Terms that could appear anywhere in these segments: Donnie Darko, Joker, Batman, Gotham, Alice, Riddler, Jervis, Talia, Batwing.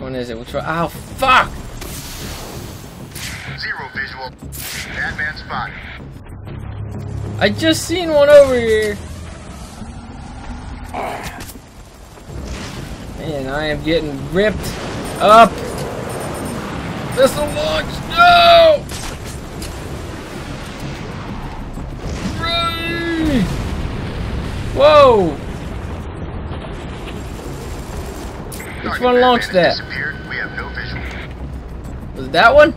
one is it? Which one? Oh, fuck! Zero visual. Bad man spotted. I just seen one over here. Man, I am getting ripped up. Missile launch, no! Run! Whoa! Which one launched that? We have no visual. Was it that one?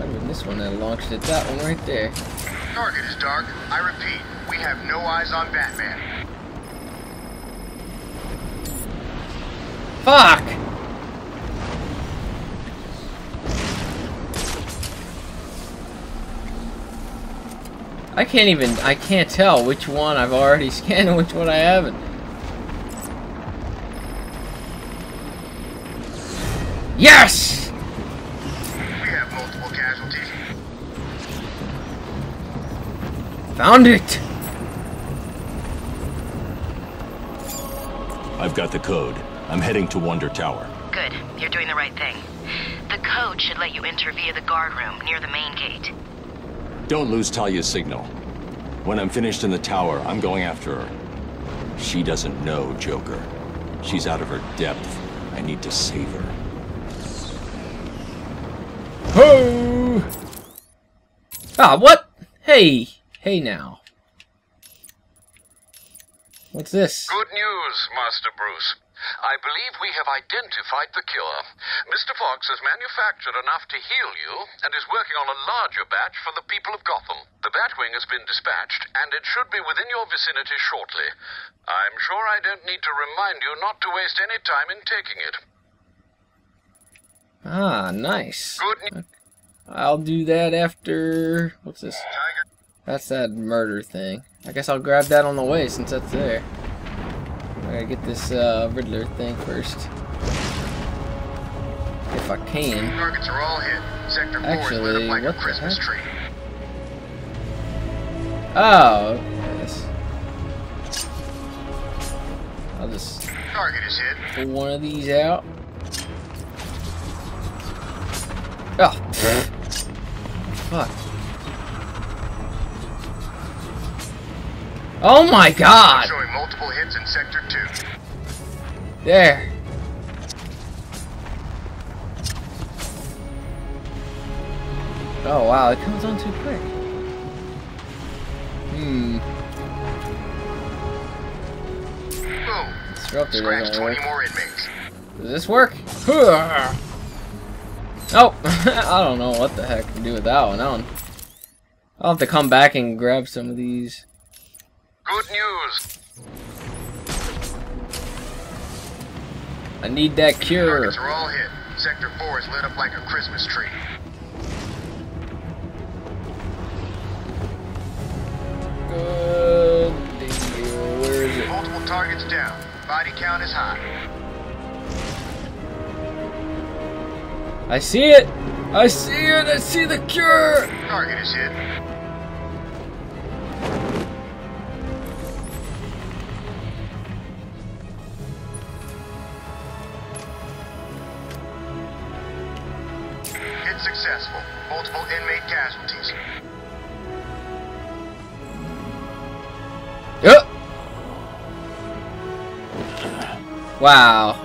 I mean, this one that launched it. That one right there. Target is dark. I repeat, we have no eyes on Batman. Fuck! I can't even. I can't tell which one I've already scanned and which one I haven't. Yes! We have multiple casualties. Found it! I've got the code. I'm heading to Wonder Tower. Good. You're doing the right thing. The code should let you enter via the guard room near the main gate. Don't lose Talia's signal. When I'm finished in the tower, I'm going after her. She doesn't know Joker. She's out of her depth. I need to save her. Ho! Ah, what? Hey! Hey now. What's this? Good news, Master Bruce. I believe we have identified the killer. Mr. Fox has manufactured enough to heal you and is working on a larger batch for the people of Gotham. The Batwing has been dispatched, and it should be within your vicinity shortly. I'm sure I don't need to remind you not to waste any time in taking it. Ah, nice. Good. I'll do that after... What's this? Tiger. That's that murder thing. I guess I'll grab that on the way since that's there. I gotta get this Riddler thing first, if I can. Targets are all hit. Sector 4 is lit up like a Christmas tree. Oh, yes. I'll just target is hit. Pull one of these out. Oh, fuck! Oh my God! Showing multiple hits in sector 2. There. Oh wow, it comes on too quick. Boom. Disrupted right away. 20 more inmates. Does this work? Huh. Oh, I don't know what the heck to do with that one. I'll have to come back and grab some of these. Good news. I need that cure. Targets are all hit. Sector 4 is lit up like a Christmas tree. Good deal. Where is it? Multiple targets down. Body count is high. I see it. I see it. I see the cure. Target is hit. Successful. Multiple inmate casualties. Oh. Wow.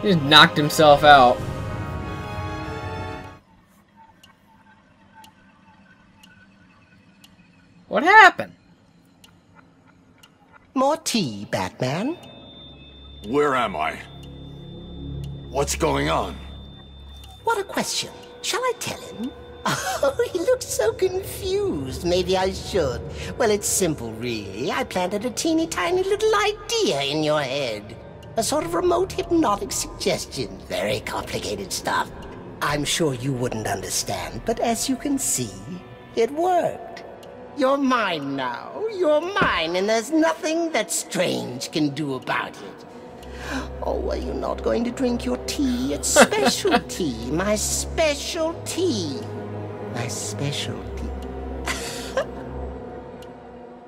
He just knocked himself out. What happened? More tea, Batman. Where am I? What's going on? What a question. Shall I tell him? Oh, he looks so confused. Maybe I should. Well, it's simple, really. I planted a teeny tiny little idea in your head. A sort of remote hypnotic suggestion. Very complicated stuff. I'm sure you wouldn't understand, but as you can see, it worked. You're mine now. You're mine, and there's nothing that Strange can do about it. Oh, are you not going to drink your tea? It's special tea. My special tea. My special tea.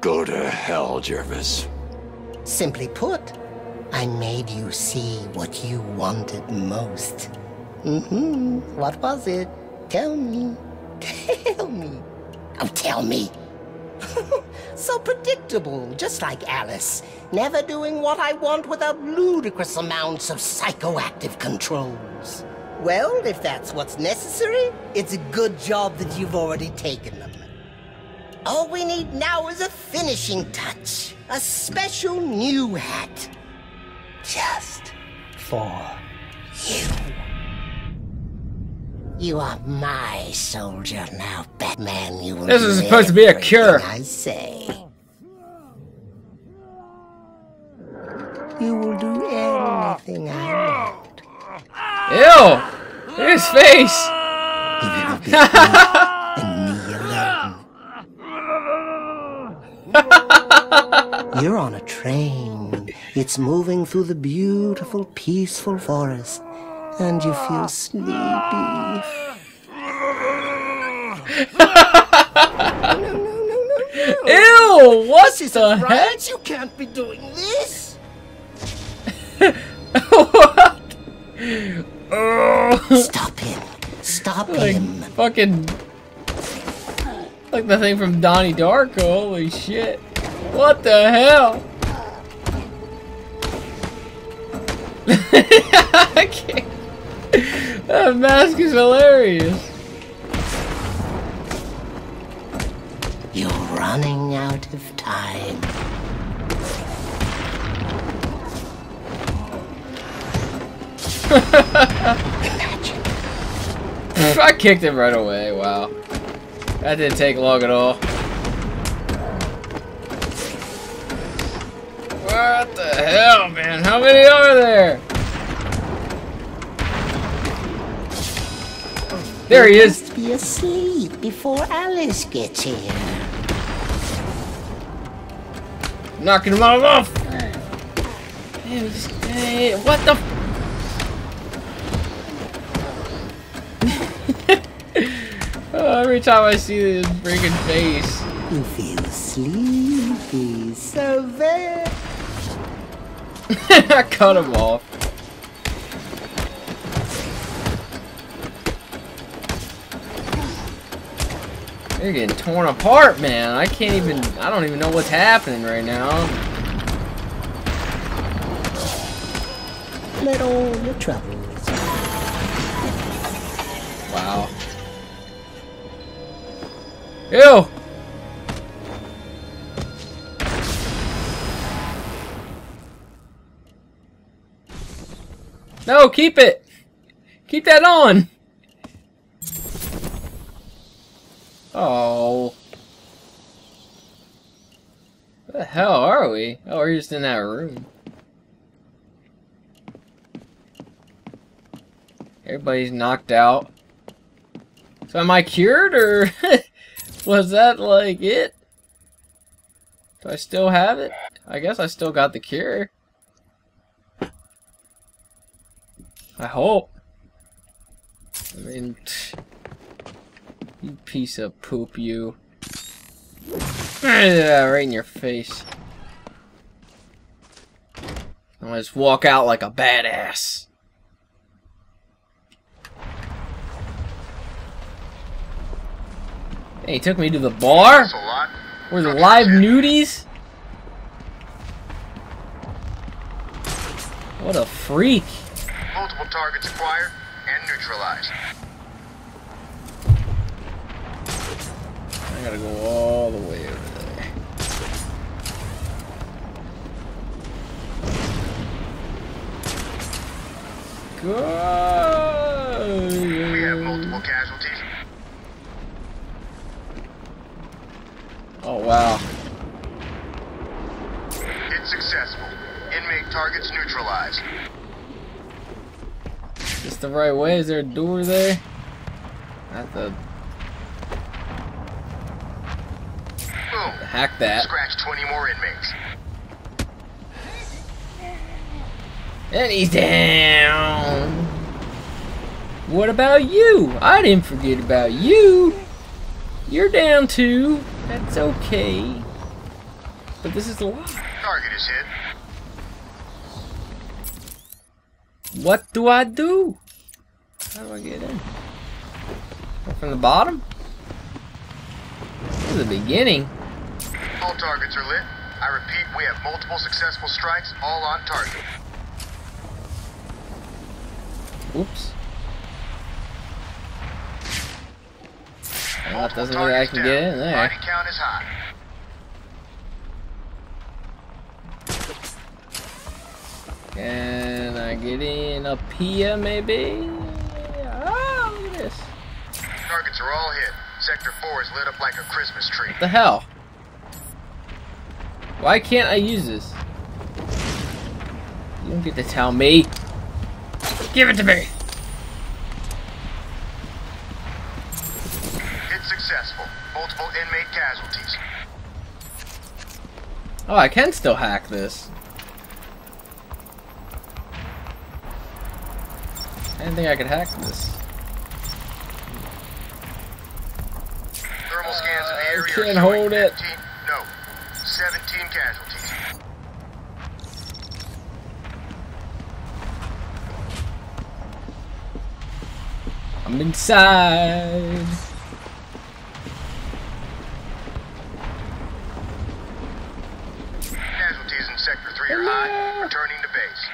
Go to hell, Jervis. Simply put, I made you see what you wanted most. What was it? Tell me. Tell me. Oh, tell me. So predictable, just like Alice. Never doing what I want without ludicrous amounts of psychoactive controls. Well, if that's what's necessary, it's a good job that you've already taken them. All we need now is a finishing touch. A special new hat. Just for you. You are my soldier now, Batman. You will do everything I say. This is supposed to be a cure. You will do anything I want. Ew! Look at his face! You're on a train. It's moving through the beautiful, peaceful forest. And you feel sleepy. No. Ew, what the heck? You can't be doing this. What? Stop him. Stop him. Fucking... Like the thing from Donnie Darko. Holy shit. What the hell? I can't. That mask is hilarious. You're running out of time. Imagine. I kicked him right away. Wow, that didn't take long at all. What the hell, man? How many are there? There he is. Must be asleep before Alice gets here. Knocking him all off. Man, what the? Every time I see this freaking face, you feel sleepy, so very. I cut him off. They're getting torn apart, man. I can't even... I don't even know what's happening right now. Let all the trouble. Wow. Ew! No, keep it. Keep that on. Oh. Where the hell are we? Oh, we're just in that room. Everybody's knocked out. So am I cured, or was that like it? Do I still have it? I guess I still got the cure. I hope. I mean, you piece of poop, you. Right in your face. I'm gonna just walk out like a badass. Hey, he took me to the bar? Where's the live nudies? What a freak. Multiple targets acquired and neutralized. I gotta go all the way over there. Go! We have multiple casualties. Oh wow! It's successful. Inmate targets neutralized. Just the right way? Is there a door there? Not the... Boom. Hack that. Scratch 20 more inmates. And he's down. What about you? I didn't forget about you. You're down too. That's okay. But this is the one. Target is hit. What do I do? How do I get in? From the bottom? To the beginning? All targets are lit. I repeat, we have multiple successful strikes, all on target. Oops. Well, that doesn't look like I can get in there. Body count is high. Can I get in up here, maybe? Oh, look at this. Targets are all hit. Sector 4 is lit up like a Christmas tree. What the hell? Why can't I use this? You don't get to tell me. Give it to me! Hit successful. Multiple inmate casualties. Oh, I can still hack this. I didn't think I could hack this. Thermal scans of the area. I can't hold 15, it. No, 17 casualties. I'm inside. Casualties in Sector 3 are high. Returning to base.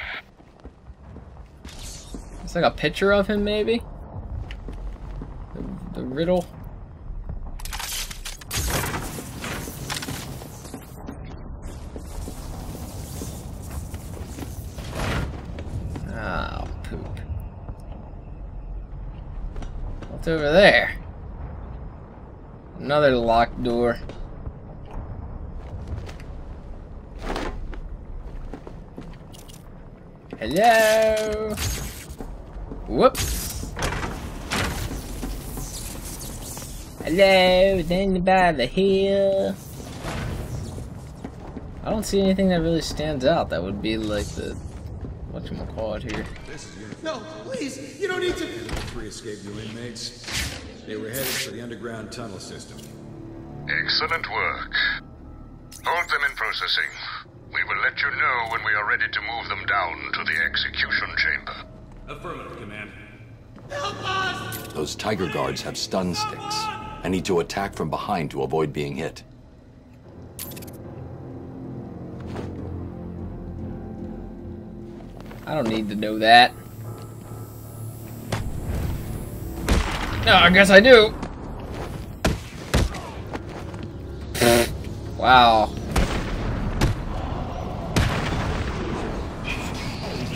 It's like a picture of him, maybe? The riddle. Oh, poop. What's over there? Another locked door. Hello? Whoops. Hello, is anybody here? I don't see anything that really stands out that would be like the whatchamacallit here. No, please, you don't need to. Three escaped new inmates. They were headed for the underground tunnel system. Excellent work. Hold them in processing. We will let you know when we are ready to move them down to the execution chamber. Affirmative, Commander. Help us! Those tiger guards have stun sticks. I need to attack from behind to avoid being hit. I don't need to know that. No, I guess I do. Wow.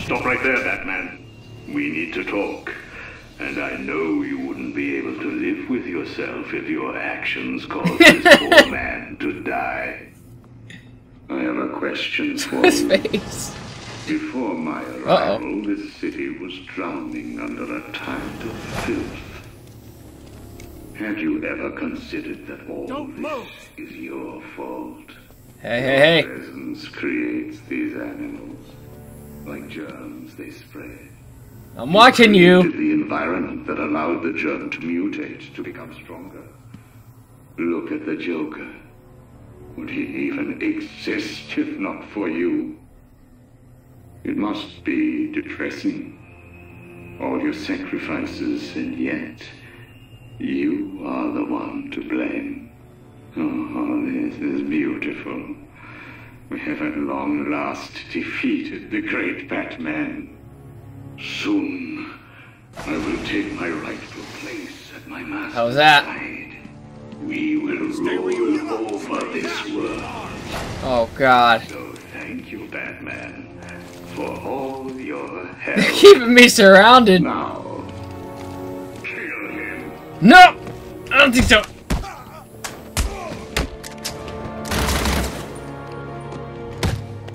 Stop right there, Batman. We need to talk, and I know you wouldn't be able to live with yourself if your actions caused this poor man to die. I have a question for you. Before my arrival, this city was drowning under a tide of filth. Had you ever considered that all this is your fault? Hey. Your presence creates these animals. Like germs, they spread. I'm watching you. The environment that allowed the germ to mutate to become stronger. Look at the Joker. Would he even exist if not for you? It must be depressing. All your sacrifices, and yet you are the one to blame. Oh, this is beautiful. We have at long last defeated the great Batman. Soon, I will take my rightful place at my master's side. We will rule over this world. Oh God! So thank you, Batman, for all your help. They're keeping me surrounded. Now, kill him. No, I don't think so.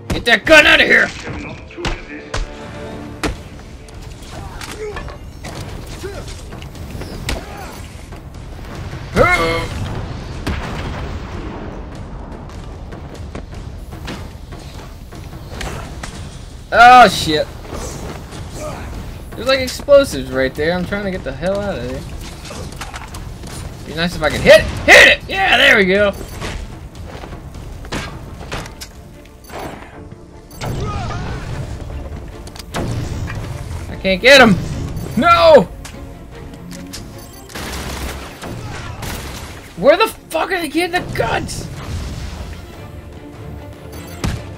Get that gun out of here! Oh shit. There's like explosives right there. I'm trying to get the hell out of there. Be nice if I can hit it. Hit it! Yeah, there we go. Can't get him! No! Where the fuck are they getting the guns?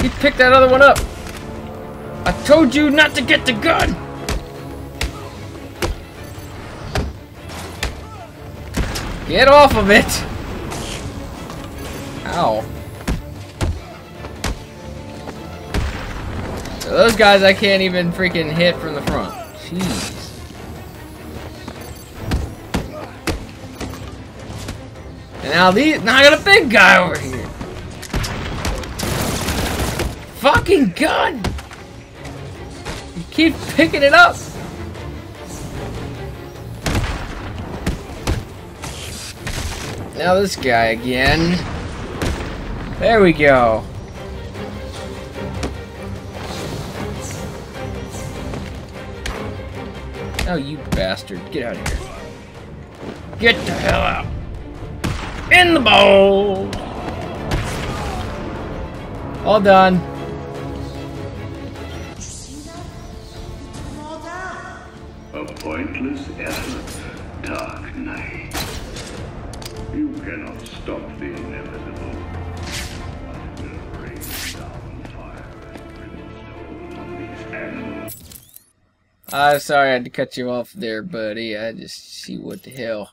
He picked that other one up. I told you not to get the gun! Get off of it! Ow. So those guys I can't even freaking hit from the front. Jeez. And now these, now I got a big guy over here. Fucking gun! You keep picking it up. Now this guy again. There we go. Oh, you bastard. Get out of here. Get the hell out. In the bowl. All done. A pointless effort, Dark Knight. You cannot stop the inevitable. I will bring down fire and brimstone on these animals. I'm sorry I had to cut you off there, buddy. I just see what the hell.